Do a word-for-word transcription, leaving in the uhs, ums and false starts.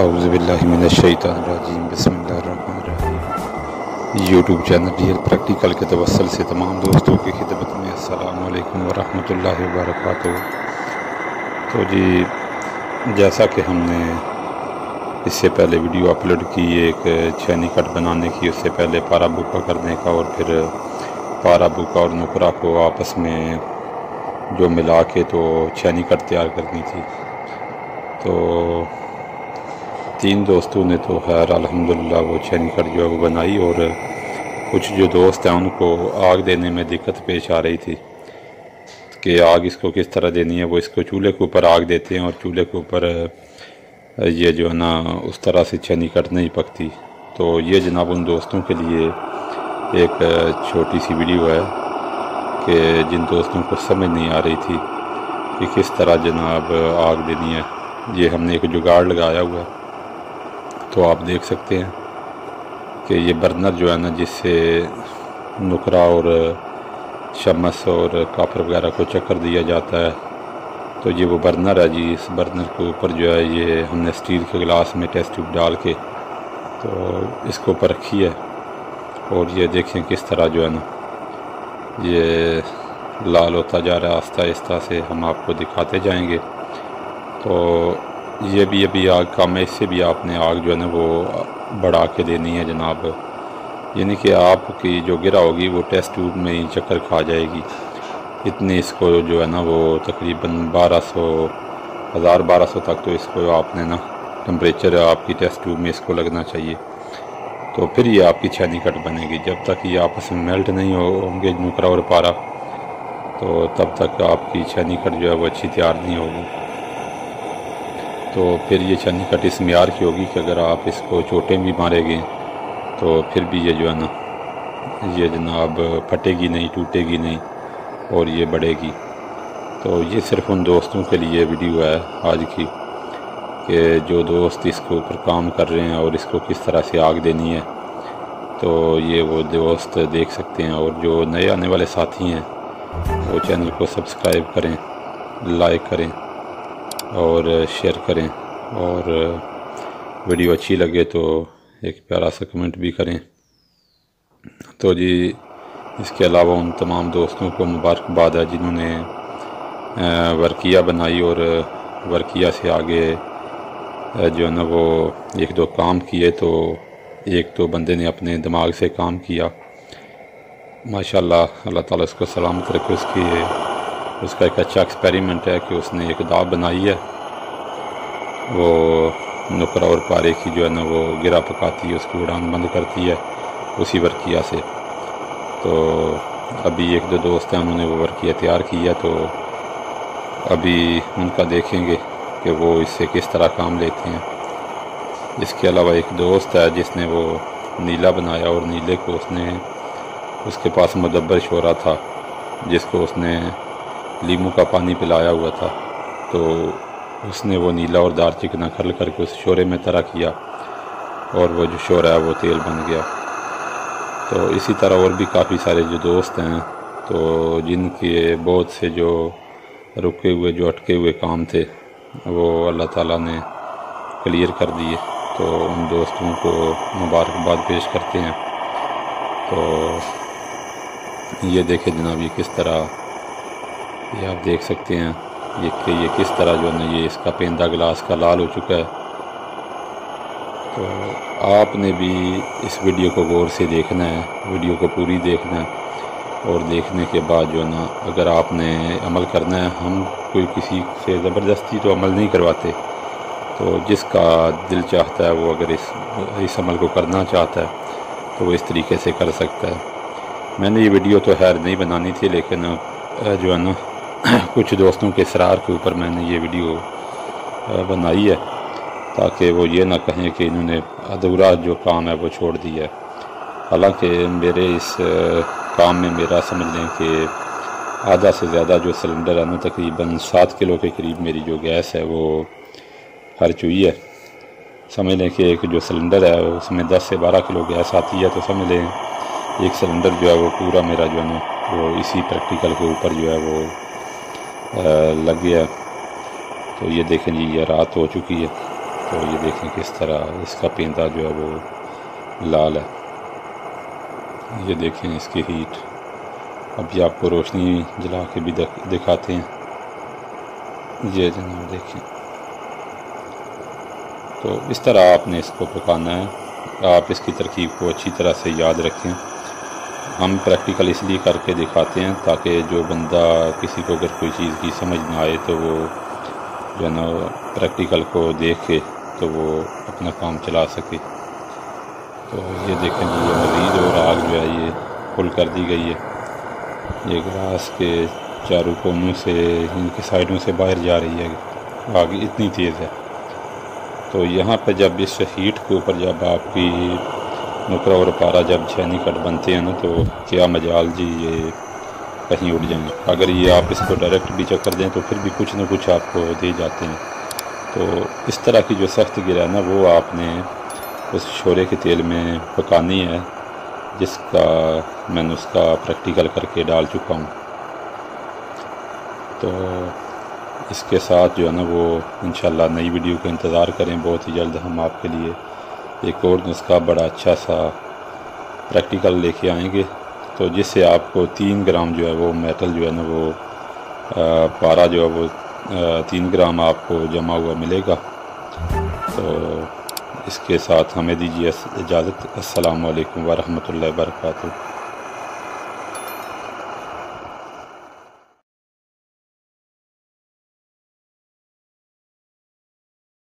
औज़ुबिल्लाहिमिनश्शैतानिर्रजीम बिस्मिल्लाहिर्रहमानिर्रहीम। YouTube channel real practical के तवसल से तमाम दोस्तों की खिदमत में अस्सलामु अलैकुम वरहमतुल्लाहि वबरकातुहू। तो जी, जैसा कि हमने इससे पहले वीडियो अपलोड की, एक चैनी कट बनाने की, उससे पहले पारा बुका करने का, और फिर पारा बुका और नुकरा को आपस में जो मिला के तो चैनी कट तैयार करनी थी। तो तीन दोस्तों ने तो खैर अल्हम्दुलिल्लाह वो चैनी कट जो है बनाई, और कुछ जो दोस्त हैं उनको आग देने में दिक्कत पेश आ रही थी कि आग इसको किस तरह देनी है। वो इसको चूल्हे के ऊपर आग देते हैं और चूल्हे के ऊपर ये जो है ना उस तरह से चैनी कट नहीं पकती। तो ये जनाब उन दोस्तों के लिए एक छोटी सी वीडियो है कि जिन दोस्तों को समझ नहीं आ रही थी कि किस तरह जनाब आग देनी है, ये हमने एक जुगाड़ लगाया हुआ है। तो आप देख सकते हैं कि ये बर्नर जो है ना, जिससे नुकरा और चम्मच और कापर वगैरह को चक्कर दिया जाता है, तो ये वो बर्नर है जी। इस बर्नर के ऊपर जो है ये हमने स्टील के गिलास में टेस्ट ट्यूब डाल के तो इसको ऊपर रखी है, और ये देखें किस तरह जो है ना ये लाल होता जा रहा है। आस्ता आस्ता से हम आपको दिखाते जाएंगे। तो ये भी अभी आग कम है, इससे भी आपने आग जो है ना वो बढ़ा के देनी है जनाब, यानी कि आपकी जो गिरा होगी वो टेस्ट ट्यूब में ही चक्कर खा जाएगी। इतने इसको जो है ना वो तकरीबन बारह सौ हज़ार बारह सौ तक तो इसको आपने ना टेम्परेचर आपकी टेस्ट ट्यूब में इसको लगना चाहिए। तो फिर ये आपकी छानी कट बनेगी। जब तक ये आपस में मेल्ट नहीं हो होंगे नुकरा और पारा, तो तब तक आपकी छानी कट जो है वो अच्छी तैयार नहीं होगी। तो फिर ये छानी कट इस मियार की होगी कि अगर आप इसको चोटें भी मारेंगे तो फिर भी ये जो है ना ये जनाब फटेगी नहीं, टूटेगी नहीं और ये बढ़ेगी। तो ये सिर्फ़ उन दोस्तों के लिए वीडियो है आज की कि जो दोस्त इसके ऊपर काम कर रहे हैं और इसको किस तरह से आग देनी है, तो ये वो दोस्त देख सकते हैं। और जो नए आने वाले साथी हैं वो चैनल को सब्सक्राइब करें, लाइक करें और शेयर करें, और वीडियो अच्छी लगे तो एक प्यारा सा कमेंट भी करें। तो जी, इसके अलावा उन तमाम दोस्तों को मुबारकबाद है जिन्होंने वर्किया बनाई और वर्किया से आगे जो है ना वो एक दो काम किए। तो एक तो बंदे ने अपने दिमाग से काम किया, माशाल्लाह, अल्लाह ताला उसको सलामत रखे। उसकी उसका एक अच्छा एक्सपेरिमेंट है कि उसने एक दाब बनाई है, वो नुकरा और पारे की जो है ना वो गिरा पकाती है, उसकी उड़ान बंद करती है उसी वर्किया से। तो अभी एक दो दोस्त हैं उन्होंने वो वर्किया तैयार किया, तो अभी उनका देखेंगे कि वो इससे किस तरह काम लेते हैं। इसके अलावा एक दोस्त है जिसने वो नीला बनाया, और नीले को उसने उसके पास मुदब्बर शोरा था जिसको उसने लीमू का पानी पिलाया हुआ था, तो उसने वो नीला और दार चिकना खल करके उस शोरे में तरह किया और वो जो शोरा है वो तेल बन गया। तो इसी तरह और भी काफ़ी सारे जो दोस्त हैं तो जिनके बहुत से जो रुके हुए जो अटके हुए काम थे वो अल्लाह ताला ने क्लियर कर दिए, तो उन दोस्तों को मुबारकबाद पेश करते हैं। तो ये देखें जनाब, ये किस तरह, ये आप देख सकते हैं ये कि ये किस तरह जो है ये इसका पेंदा गिलास का लाल हो चुका है। तो आपने भी इस वीडियो को गौर से देखना है, वीडियो को पूरी देखना है, और देखने के बाद जो है ना अगर आपने अमल करना है, हम कोई किसी से ज़बरदस्ती तो अमल नहीं करवाते। तो जिसका दिल चाहता है वो अगर इस इस अमल को करना चाहता है तो वो इस तरीके से कर सकता है। मैंने ये वीडियो तो खैर नहीं बनानी थी, लेकिन जो है ना कुछ दोस्तों के इसरार के ऊपर मैंने ये वीडियो बनाई है ताकि वो ये ना कहें कि इन्होंने अधूरा जो काम है वो छोड़ दिया है। हालांकि मेरे इस काम में मेरा समझ लें कि आधा से ज़्यादा जो सिलेंडर है ना, तकरीबन सात किलो के करीब मेरी जो गैस है वो खर्च हुई है। समझ लें कि एक जो सिलेंडर है उसमें दस से बारह किलो गैस आती है, तो समझ लें एक सिलेंडर जो है वो पूरा मेरा जो है ना वो इसी प्रैक्टिकल के ऊपर जो है वो लग गया। तो ये देखें जी, ये रात हो चुकी है, तो ये देखें किस तरह इसका पेंदा जो है वो लाल है। ये देखें इसकी हीट, अभी आपको रोशनी जला के भी दिखाते हैं। ये जनाब देखें, तो इस तरह आपने इसको पकाना है। आप इसकी तरकीब को अच्छी तरह से याद रखें। हम प्रैक्टिकल इसलिए करके दिखाते हैं ताकि जो बंदा किसी को अगर कोई चीज़ की समझ ना आए तो वो जो ना प्रैक्टिकल को देखे तो वो अपना काम चला सके। तो ये देखें जी, ये मरीज और आग जो है ये फुल कर दी गई है। ये ग्लास के चारों कोनों से, इनके साइडों से बाहर जा रही है आग, इतनी तेज़ है। तो यहाँ पर जब इस हीट के ऊपर जब आपकी नुकरा और पारा जब छैनी कट बनते हैं ना, तो क्या मजाल जी ये कहीं उड़ जाएंगे। अगर ये आप इसको डायरेक्ट भी चक्कर दें तो फिर भी कुछ ना कुछ आपको दे जाते हैं। तो इस तरह की जो सख्त गिरा है ना, वो आपने उस शोरे के तेल में पकानी है जिसका मैं नुस्खा प्रैक्टिकल करके डाल चुका हूँ। तो इसके साथ जो है ना वो इंशाल्लाह नई वीडियो का इंतज़ार करें। बहुत ही जल्द हम आपके लिए एक और नुस्खा बड़ा अच्छा सा प्रैक्टिकल लेके आएंगे, तो जिससे आपको तीन ग्राम जो है वो मेटल जो है ना वो आ, पारा जो है वो आ, तीन ग्राम आपको जमा हुआ मिलेगा। तो इसके साथ हमें दीजिए इजाज़त। अस्सलाम वालेकुम वरहमतुल्लाहि वबरकातुहू।